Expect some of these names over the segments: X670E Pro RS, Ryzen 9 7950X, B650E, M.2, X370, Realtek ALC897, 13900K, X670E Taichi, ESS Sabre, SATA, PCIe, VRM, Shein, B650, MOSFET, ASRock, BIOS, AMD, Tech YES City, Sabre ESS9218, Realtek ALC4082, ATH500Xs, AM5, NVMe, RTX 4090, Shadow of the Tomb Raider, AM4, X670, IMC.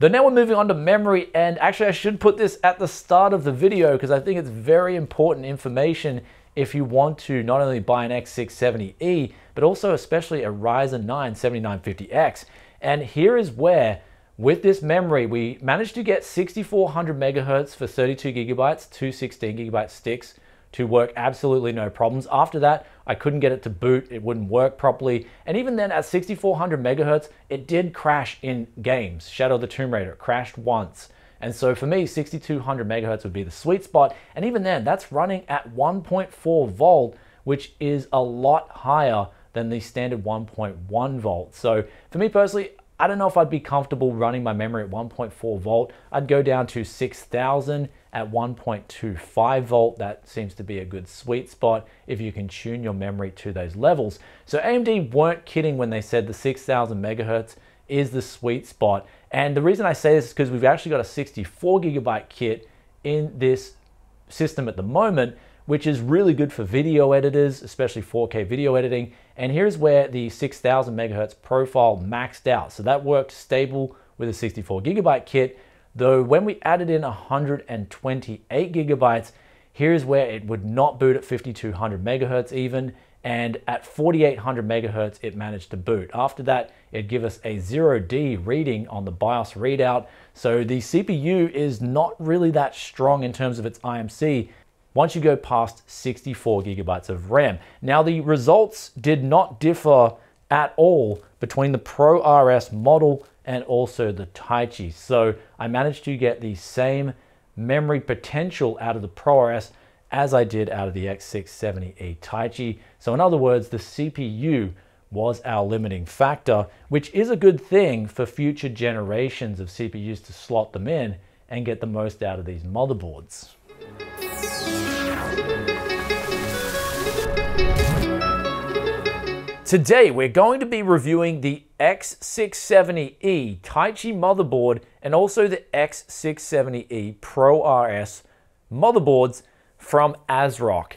Then now we're moving on to memory, and actually I should put this at the start of the video because I think it's very important information if you want to not only buy an X670E, but also especially a Ryzen 9 7950X. And here is where, with this memory, we managed to get 6400 megahertz for 32 gigabytes, two 16 gigabyte sticks to work absolutely no problems. After that, I couldn't get it to boot, it wouldn't work properly. And even then at 6400 megahertz, it did crash in games. Shadow of the Tomb Raider crashed once. And so for me, 6200 megahertz would be the sweet spot. And even then, that's running at 1.4 volt, which is a lot higher than the standard 1.1 volt. So for me personally, I don't know if I'd be comfortable running my memory at 1.4 volt. I'd go down to 6,000 at 1.25 volt. That seems to be a good sweet spot if you can tune your memory to those levels. So AMD weren't kidding when they said the 6,000 megahertz is the sweet spot. And the reason I say this is because we've actually got a 64 gigabyte kit in this system at the moment, which is really good for video editors, especially 4K video editing. And here's where the 6,000 megahertz profile maxed out. So that worked stable with a 64 gigabyte kit, though when we added in 128 gigabytes, here's where it would not boot at 5,200 megahertz even. And at 4,800 megahertz, it managed to boot. After that, it'd give us a 0D reading on the BIOS readout. So the CPU is not really that strong in terms of its IMC once you go past 64 gigabytes of RAM. Now the results did not differ at all between the Pro RS model and also the Taichi. So I managed to get the same memory potential out of the Pro RS as I did out of the X670E Taichi. So in other words, the CPU was our limiting factor, which is a good thing for future generations of CPUs to slot them in and get the most out of these motherboards. Today, we're going to be reviewing the X670E Taichi motherboard and also the X670E Pro RS motherboards from ASRock.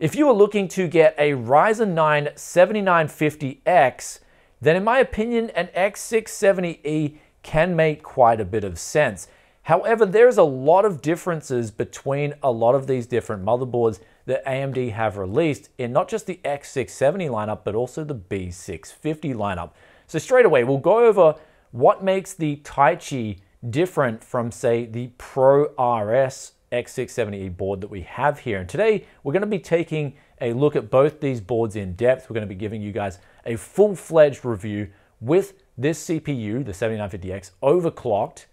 If you are looking to get a Ryzen 9 7950X, then in my opinion, an X670E can make quite a bit of sense. However, there's a lot of differences between a lot of these different motherboards that AMD have released in not just the X670 lineup, but also the B650 lineup. So straight away, we'll go over what makes the Taichi different from, say, the Pro RS X670E board that we have here. And today, we're gonna be taking a look at both these boards in depth. We're gonna be giving you guys a full-fledged review with this CPU, the 7950X, overclocked,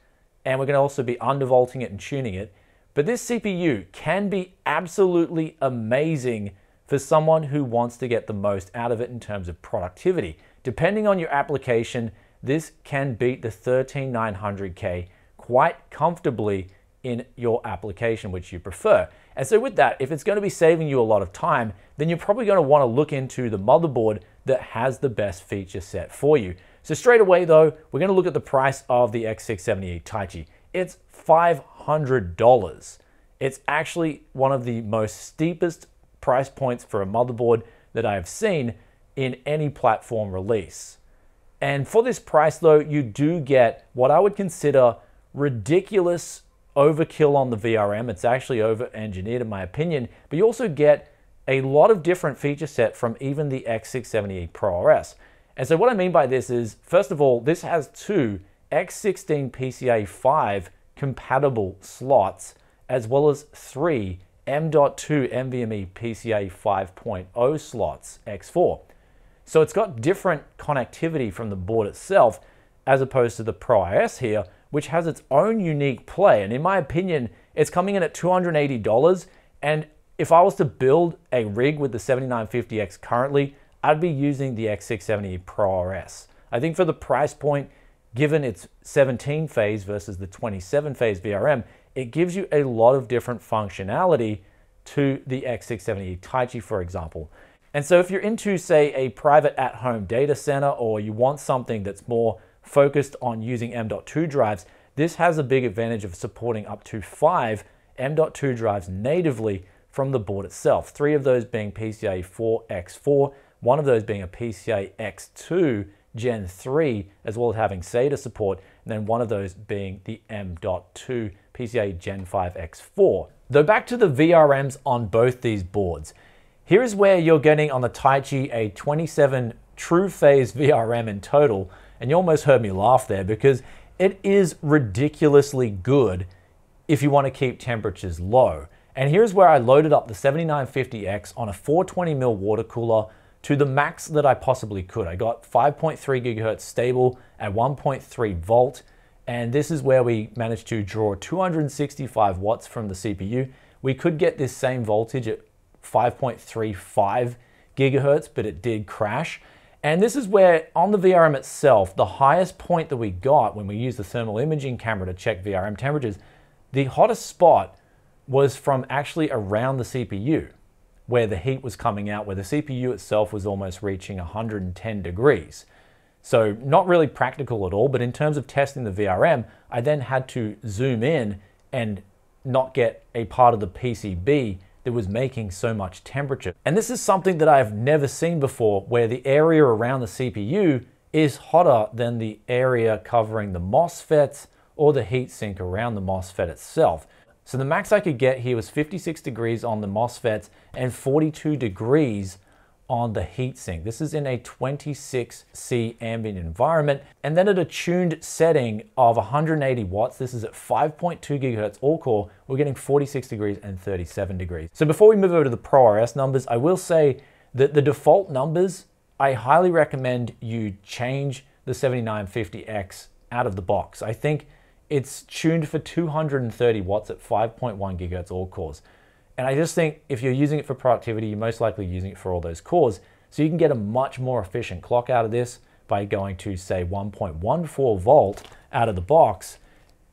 and we're gonna also be undervolting it and tuning it. But this CPU can be absolutely amazing for someone who wants to get the most out of it in terms of productivity. Depending on your application, this can beat the 13900K quite comfortably in your application, which you prefer. And so with that, if it's going to be saving you a lot of time, then you're probably going to want to look into the motherboard that has the best feature set for you. So straight away though, we're going to look at the price of the X670E Taichi. It's $500. It's actually one of the most steepest price points for a motherboard that I have seen in any platform release. And for this price though, you do get what I would consider ridiculous overkill on the VRM. It's actually over-engineered in my opinion, but you also get a lot of different feature set from even the X670E Pro RS. And so what I mean by this is, first of all, this has two X16 PCIe 5 compatible slots, as well as three M.2 NVMe PCIe 5.0 slots, X4. So it's got different connectivity from the board itself, as opposed to the Pro RS here, which has its own unique play. And in my opinion, it's coming in at $280. And if I was to build a rig with the 7950X currently, I'd be using the X670 Pro RS. I think for the price point, given its 17 phase versus the 27 phase VRM, it gives you a lot of different functionality to the X670 Taichi, for example. And so if you're into, say, a private at-home data center, or you want something that's more focused on using M.2 drives, this has a big advantage of supporting up to 5 M.2 drives natively from the board itself. 3 of those being PCIe 4 X4, one of those being a PCIe X2 Gen 3, as well as having SATA support. and then one of those being the M.2 PCIe Gen 5 X4. Though back to the VRMs on both these boards. Here is where you're getting on the Taichi a 27 true phase VRM in total, and you almost heard me laugh there because it is ridiculously good if you want to keep temperatures low. And here's where I loaded up the 7950X on a 420mm water cooler to the max that I possibly could. I got 5.3 gigahertz stable at 1.3 volt. And this is where we managed to draw 265 watts from the CPU. We could get this same voltage at 5.35 gigahertz, but it did crash. And this is where on the VRM itself, the highest point that we got when we used the thermal imaging camera to check VRM temperatures, the hottest spot was from actually around the CPU, where the heat was coming out, where the CPU itself was almost reaching 110 degrees. So not really practical at all, but in terms of testing the VRM, I then had to zoom in and not get a part of the PCB that was making so much temperature. And this is something that I've never seen before, where the area around the CPU is hotter than the area covering the MOSFETs or the heatsink around the MOSFET itself. So the max I could get here was 56 degrees on the MOSFETs and 42 degrees on the heatsink. This is in a 26°C ambient environment. And then at a tuned setting of 180 watts, this is at 5.2 gigahertz all core, we're getting 46 degrees and 37 degrees. So before we move over to the Pro RS numbers, I will say that the default numbers, I highly recommend you change the 7950X out of the box. I think it's tuned for 230 watts at 5.1 gigahertz all cores. And I just think if you're using it for productivity, you're most likely using it for all those cores. So you can get a much more efficient clock out of this by going to say 1.14 volt out of the box,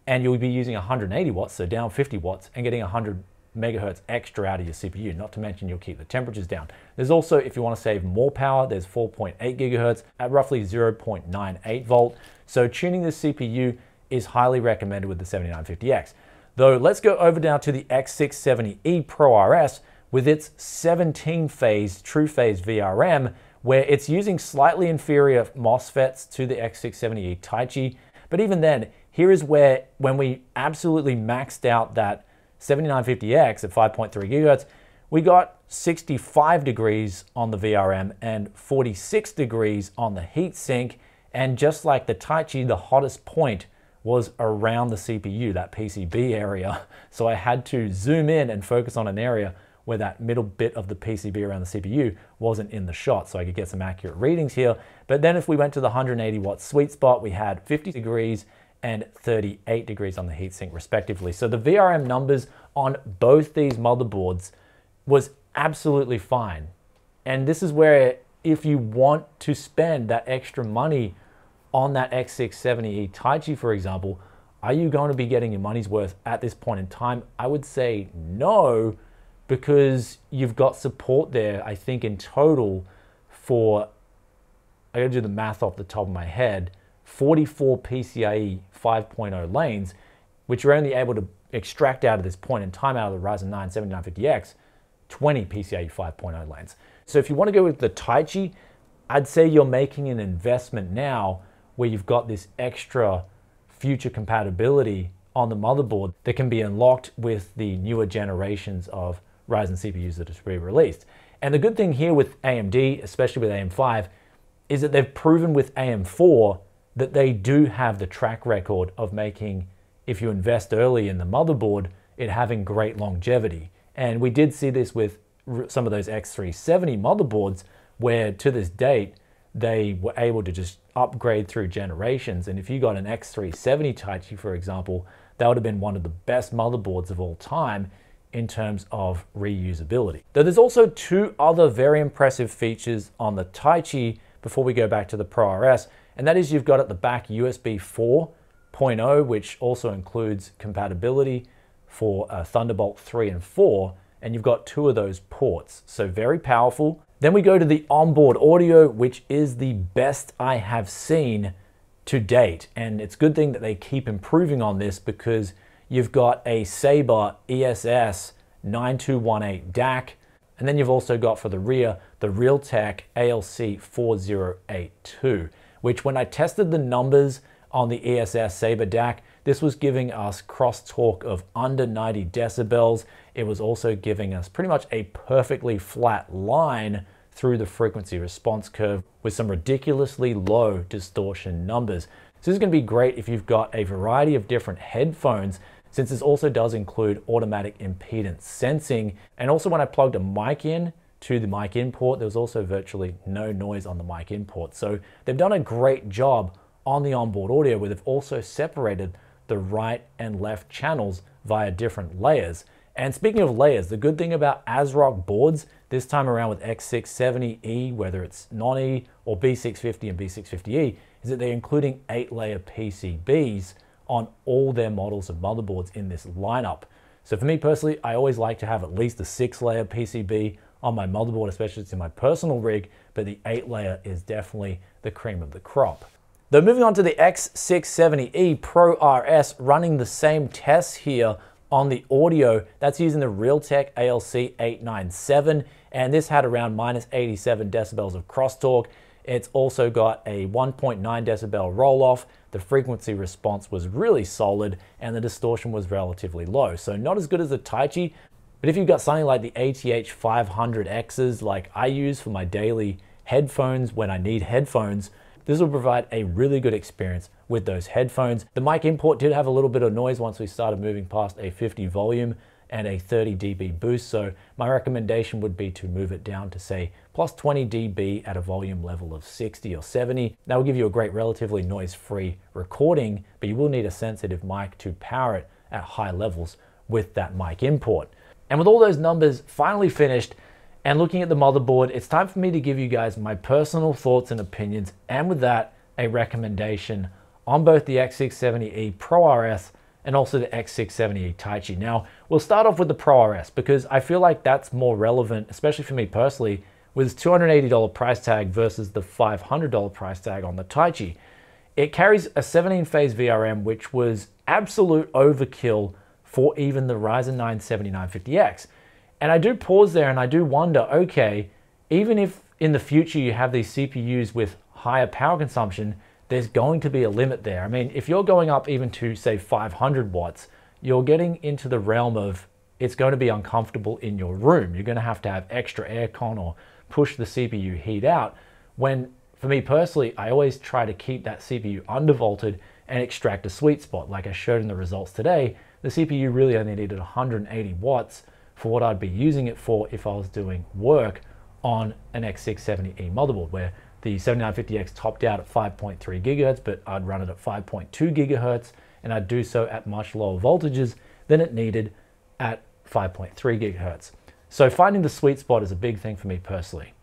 and you'll be using 180 watts, so down 50 watts and getting 100 megahertz extra out of your CPU, not to mention you'll keep the temperatures down. There's also, if you want to save more power, there's 4.8 gigahertz at roughly 0.98 volt. So tuning the CPU is highly recommended with the 7950X. Though let's go over now to the X670E Pro RS with its 17 phase true phase VRM, where it's using slightly inferior MOSFETs to the X670E Taichi. But even then, here is where when we absolutely maxed out that 7950X at 5.3 gigahertz, we got 65 degrees on the VRM and 46 degrees on the heatsink. And just like the Taichi, the hottest point was around the CPU, that PCB area. So I had to zoom in and focus on an area where that middle bit of the PCB around the CPU wasn't in the shot, so I could get some accurate readings here. But then if we went to the 180 watt sweet spot, we had 50 degrees and 38 degrees on the heatsink respectively. So the VRM numbers on both these motherboards was absolutely fine. And this is where if you want to spend that extra money on that X670E Taichi, for example, are you going to be getting your money's worth at this point in time? I would say no, because you've got support there, I think in total for, I gotta do the math off the top of my head, 44 PCIe 5.0 lanes, which you're only able to extract out at this point in time out of the Ryzen 9 7950X, 20 PCIe 5.0 lanes. So if you wanna go with the Taichi, I'd say you're making an investment now where you've got this extra future compatibility on the motherboard that can be unlocked with the newer generations of Ryzen CPUs that are re-released. And the good thing here with AMD, especially with AM5, is that they've proven with AM4 that they do have the track record of making, if you invest early in the motherboard, it having great longevity. And we did see this with some of those X370 motherboards where to this date, they were able to just upgrade through generations. And if you got an X370 Taichi, for example, that would have been one of the best motherboards of all time in terms of reusability. Though there's also two other very impressive features on the Taichi before we go back to the Pro RS, and that is you've got at the back USB 4.0, which also includes compatibility for Thunderbolt 3 and 4, and you've got two of those ports, so very powerful. Then we go to the onboard audio, which is the best I have seen to date. And it's a good thing that they keep improving on this because you've got a Sabre ESS9218 DAC. And then you've also got for the rear, the Realtek ALC4082, which when I tested the numbers on the ESS Sabre DAC. This was giving us crosstalk of under 90 decibels. It was also giving us pretty much a perfectly flat line through the frequency response curve with some ridiculously low distortion numbers. So this is going to be great if you've got a variety of different headphones, since this also does include automatic impedance sensing. And also when I plugged a mic in to the mic input, there was also virtually no noise on the mic input. So they've done a great job on the onboard audio, where they've also separated the right and left channels via different layers. And speaking of layers, the good thing about ASRock boards this time around with X670E, whether it's non-E or B650 and B650E, is that they're including 8-layer PCBs on all their models of motherboards in this lineup. So for me personally, I always like to have at least a 6-layer PCB on my motherboard, especially in my personal rig, but the 8-layer is definitely the cream of the crop. Though moving on to the X670E Pro RS, running the same tests here on the audio, that's using the Realtek ALC897, and this had around minus 87 decibels of crosstalk. It's also got a 1.9 decibel roll off. The frequency response was really solid and the distortion was relatively low. So not as good as the Taichi, but if you've got something like the ATH500Xs, like I use for my daily headphones when I need headphones, this will provide a really good experience with those headphones. The mic input did have a little bit of noise once we started moving past a 50 volume and a 30 dB boost. So my recommendation would be to move it down to say plus 20 dB at a volume level of 60 or 70. That will give you a great, relatively noise-free recording, but you will need a sensitive mic to power it at high levels with that mic input. And with all those numbers finally finished, and looking at the motherboard, it's time for me to give you guys my personal thoughts and opinions, and with that, a recommendation on both the X670E Pro RS and also the X670E Taichi. Now, we'll start off with the Pro RS because I feel like that's more relevant, especially for me personally, with its $280 price tag versus the $500 price tag on the Taichi. It carries a 17-phase VRM, which was absolute overkill for even the Ryzen 9 7950X. And I do pause there and I do wonder, okay, even if in the future you have these CPUs with higher power consumption, there's going to be a limit there. I mean, if you're going up even to say 500 watts, you're getting into the realm of it's going to be uncomfortable in your room. You're going to have extra aircon or push the CPU heat out. When for me personally, I always try to keep that CPU undervolted and extract a sweet spot. Like I showed in the results today, the CPU really only needed 180 watts for what I'd be using it for if I was doing work on an X670E motherboard, where the 7950X topped out at 5.3 gigahertz, but I'd run it at 5.2 gigahertz, and I'd do so at much lower voltages than it needed at 5.3 gigahertz. So finding the sweet spot is a big thing for me personally.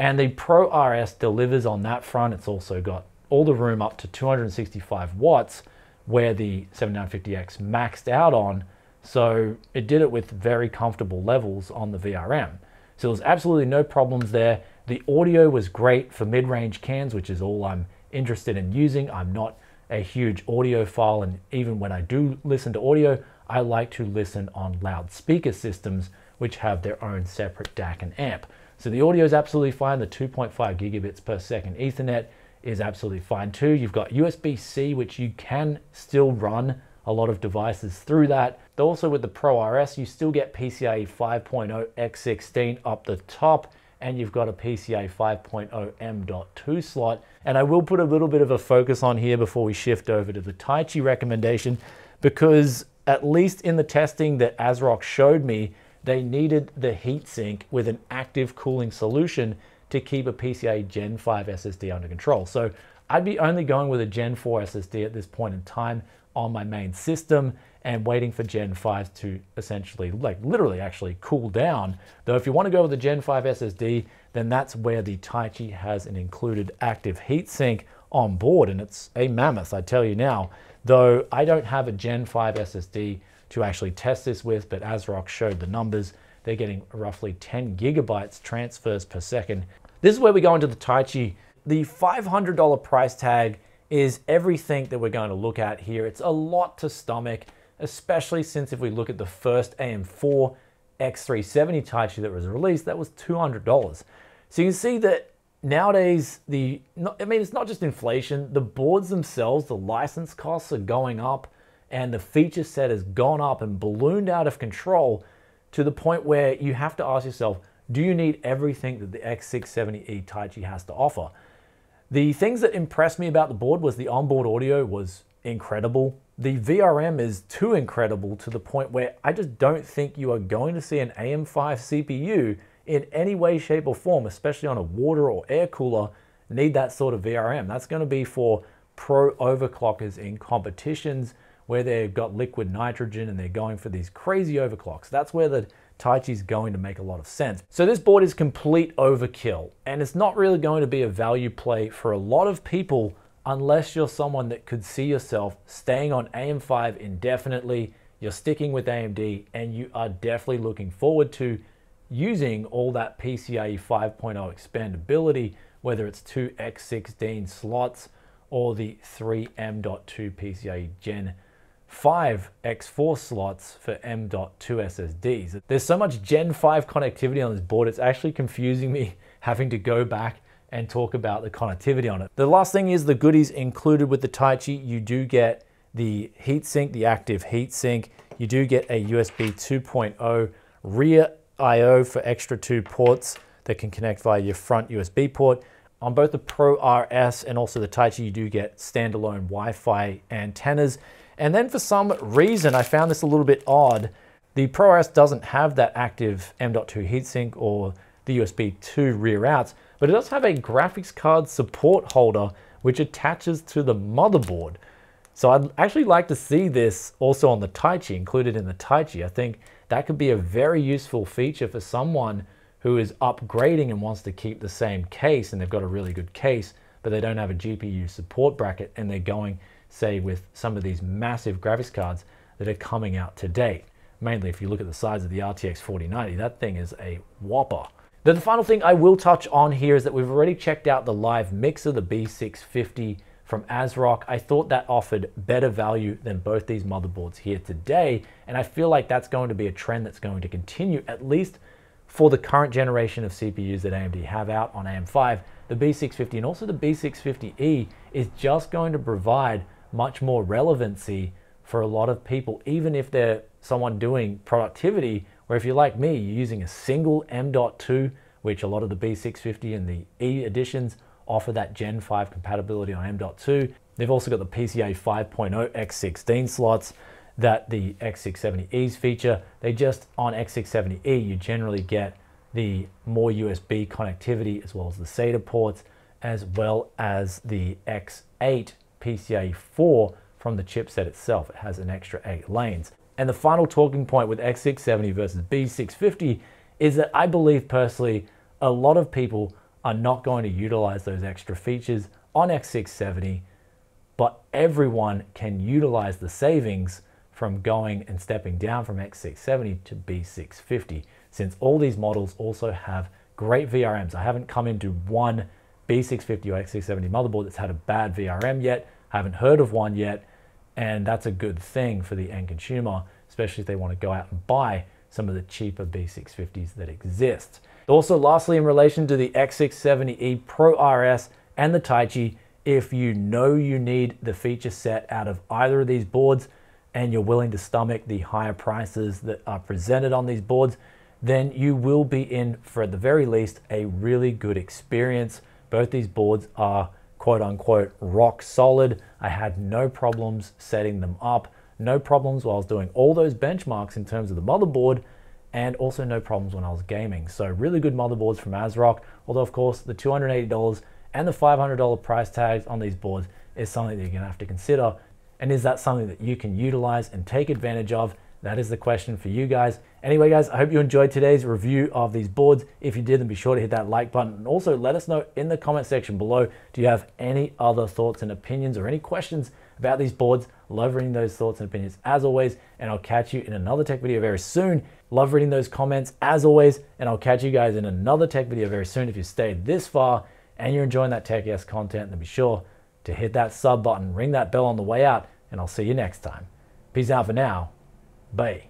And the Pro RS delivers on that front. It's also got all the room up to 265 watts, where the 7950X maxed out on. So it did it with very comfortable levels on the VRM. So there was absolutely no problems there. The audio was great for mid-range cans, which is all I'm interested in using. I'm not a huge audiophile, and even when I do listen to audio, I like to listen on loudspeaker systems, which have their own separate DAC and amp. So the audio is absolutely fine. The 2.5 gigabits per second Ethernet is absolutely fine too. You've got USB-C, which you can still run a lot of devices through that. Though also with the Pro RS, you still get PCIe 5.0 X16 up the top, and you've got a PCIe 5.0 M.2 slot. And I will put a little bit of a focus on here before we shift over to the Taichi recommendation, because at least in the testing that ASRock showed me, they needed the heatsink with an active cooling solution to keep a PCIe Gen 5 SSD under control. So I'd be only going with a Gen 4 SSD at this point in time on my main system, and waiting for Gen 5 to essentially, like literally actually cool down. Though if you want to go with the Gen 5 SSD, then that's where the Taichi has an included active heatsink on board, and it's a mammoth, I tell you now. Though I don't have a Gen 5 SSD to actually test this with, but ASRock showed the numbers. They're getting roughly 10 gigabytes transfers per second. This is where we go into the Taichi. The $500 price tag is everything that we're going to look at here. It's a lot to stomach, especially since if we look at the first AM4 X370 Taichi that was released, that was $200. So you can see that nowadays, it's not just inflation, the boards themselves, the license costs are going up, and the feature set has gone up and ballooned out of control to the point where you have to ask yourself, do you need everything that the X670E Taichi has to offer? The things that impressed me about the board was the onboard audio was incredible. The VRM is too incredible to the point where I just don't think you are going to see an AM5 CPU in any way, shape or form, especially on a water or air cooler, need that sort of VRM. That's going to be for pro overclockers in competitions where they've got liquid nitrogen and they're going for these crazy overclocks. That's where the Taichi's going to make a lot of sense. So this board is complete overkill, and it's not really going to be a value play for a lot of people unless you're someone that could see yourself staying on AM5 indefinitely, you're sticking with AMD, and you are definitely looking forward to using all that PCIe 5.0 expandability, whether it's 2 X16 slots or the 3M.2 PCIe Gen 5 X4 slots for M.2 SSDs. There's so much Gen 5 connectivity on this board, it's actually confusing me having to go back and talk about the connectivity on it. The last thing is the goodies included with the Taichi. You do get the heatsink, the active heatsink. You do get a USB 2.0 rear I.O. for extra 2 ports that can connect via your front USB port. On both the Pro RS and also the Taichi, you do get standalone Wi-Fi antennas. And then for some reason, I found this a little bit odd. The Pro RS doesn't have that active M.2 heatsink or the USB 2 rear outs, but it does have a graphics card support holder which attaches to the motherboard. So I'd actually like to see this also on the Taichi, included in the Taichi. I think that could be a very useful feature for someone who is upgrading and wants to keep the same case, and they've got a really good case, but they don't have a GPU support bracket, and they're going, say, with some of these massive graphics cards that are coming out today. Mainly if you look at the size of the RTX 4090, that thing is a whopper. Then the final thing I will touch on here is that we've already checked out the live mixer, the B650 from ASRock. I thought that offered better value than both these motherboards here today, and I feel like that's going to be a trend that's going to continue, at least for the current generation of CPUs that AMD have out on AM5. The B650 and also the B650E is just going to provide much more relevancy for a lot of people, even if they're someone doing productivity, where if you're like me, you're using a single M.2, which a lot of the B650 and the E editions offer that Gen 5 compatibility on M.2. They've also got the PCIe 5.0 X16 slots that the X670Es feature. They just, on X670E, you generally get the more USB connectivity, as well as the SATA ports, as well as the X8 PCIe 4 from the chipset itself. It has an extra 8 lanes. And the final talking point with X670 versus B650 is that I believe personally a lot of people are not going to utilize those extra features on X670, but everyone can utilize the savings from going and stepping down from X670 to B650, since all these models also have great VRMs. I haven't come into one B650 or X670 motherboard that's had a bad VRM yet. I haven't heard of one yet. And that's a good thing for the end consumer, especially if they want to go out and buy some of the cheaper B650s that exist. Also, lastly, in relation to the X670E Pro RS and the Taichi, if you know you need the feature set out of either of these boards and you're willing to stomach the higher prices that are presented on these boards, then you will be in for, at the very least, a really good experience. Both these boards are quote unquote rock solid. I had no problems setting them up, no problems while I was doing all those benchmarks in terms of the motherboard, and also no problems when I was gaming. So really good motherboards from ASRock, although of course the $280 and the $500 price tags on these boards is something that you're gonna have to consider. And is that something that you can utilize and take advantage of? That is the question for you guys. Anyway, guys, I hope you enjoyed today's review of these boards. If you did, then be sure to hit that like button. And also let us know in the comment section below, do you have any other thoughts and opinions or any questions about these boards? Love reading those thoughts and opinions as always, and I'll catch you in another tech video very soon. Love reading those comments as always, and I'll catch you guys in another tech video very soon. If you stayed this far and you're enjoying that Tech Yes content, then be sure to hit that sub button, ring that bell on the way out, and I'll see you next time. Peace out for now. Bye.